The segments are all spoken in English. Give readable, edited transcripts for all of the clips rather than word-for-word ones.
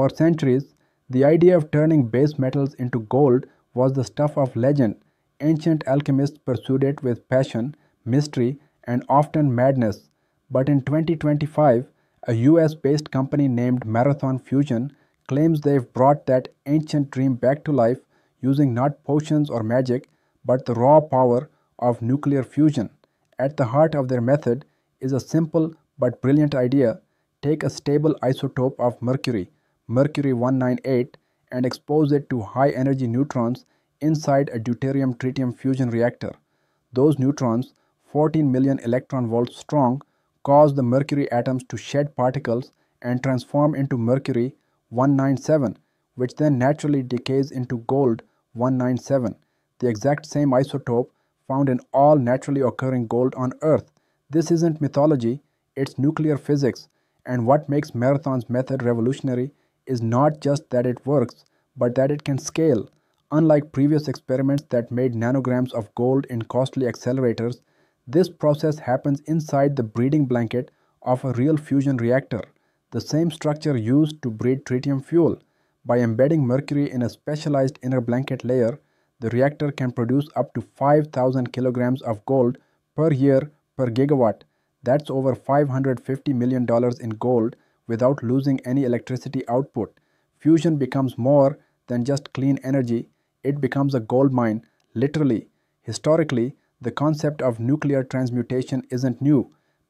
For centuries, the idea of turning base metals into gold was the stuff of legend. Ancient alchemists pursued it with passion, mystery, and often madness. But in 2025, a US-based company named Marathon Fusion claims they've brought that ancient dream back to life using not potions or magic, but the raw power of nuclear fusion. At the heart of their method is a simple but brilliant idea: take a stable isotope of mercury, Mercury 198, and expose it to high-energy neutrons inside a deuterium-tritium fusion reactor. Those neutrons, 14 million electron volts strong, cause the mercury atoms to shed particles and transform into Mercury 197, which then naturally decays into Gold 197, the exact same isotope found in all naturally occurring gold on Earth. This isn't mythology, it's nuclear physics, and what makes Marathon's method revolutionary is not just that it works, but that it can scale. Unlike previous experiments that made nanograms of gold in costly accelerators, this process happens inside the breeding blanket of a real fusion reactor, the same structure used to breed tritium fuel. By embedding mercury in a specialized inner blanket layer, the reactor can produce up to 5,000 kilograms of gold per year per gigawatt. That's over $550 million in gold without losing any electricity output. Fusion becomes more than just clean energy, it becomes a gold mine, literally. Historically, the concept of nuclear transmutation isn't new.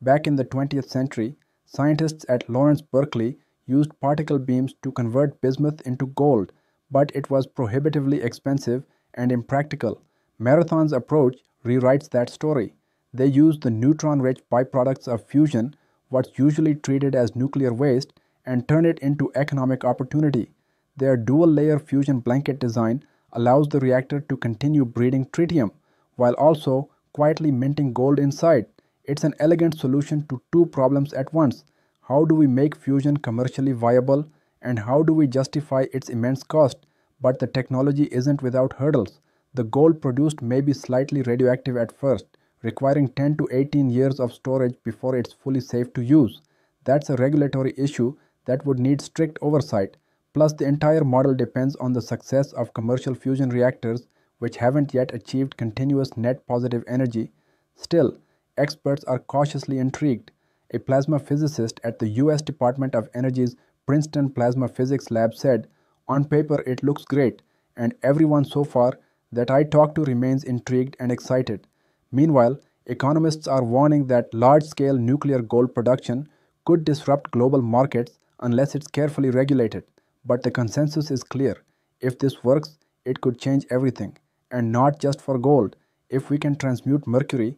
Back in the 20th century, scientists at Lawrence Berkeley used particle beams to convert bismuth into gold, but it was prohibitively expensive and impractical. Marathon's approach rewrites that story. They use the neutron-rich byproducts of fusion, what's usually treated as nuclear waste, and turn it into economic opportunity. Their dual-layer fusion blanket design allows the reactor to continue breeding tritium, while also quietly minting gold inside. It's an elegant solution to two problems at once. How do we make fusion commercially viable, and how do we justify its immense cost? But the technology isn't without hurdles. The gold produced may be slightly radioactive at first, requiring 10 to 18 years of storage before it's fully safe to use. That's a regulatory issue that would need strict oversight. Plus, the entire model depends on the success of commercial fusion reactors, which haven't yet achieved continuous net positive energy. Still, experts are cautiously intrigued. A plasma physicist at the US Department of Energy's Princeton Plasma Physics Lab said, "On paper it looks great, and everyone so far that I talk to remains intrigued and excited." Meanwhile, economists are warning that large-scale nuclear gold production could disrupt global markets unless it's carefully regulated. But the consensus is clear: if this works, it could change everything, and not just for gold. If we can transmute mercury,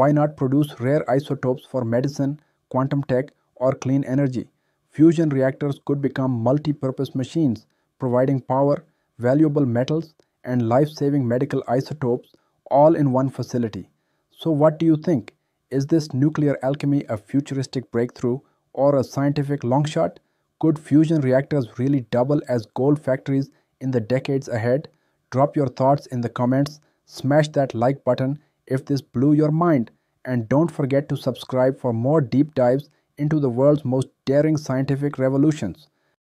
why not produce rare isotopes for medicine, quantum tech, or clean energy? Fusion reactors could become multi-purpose machines, providing power, valuable metals, and life-saving medical isotopes all in one facility. So what do you think? Is this nuclear alchemy a futuristic breakthrough or a scientific long shot? Could fusion reactors really double as gold factories in the decades ahead? Drop your thoughts in the comments, smash that like button if this blew your mind, and don't forget to subscribe for more deep dives into the world's most daring scientific revolutions.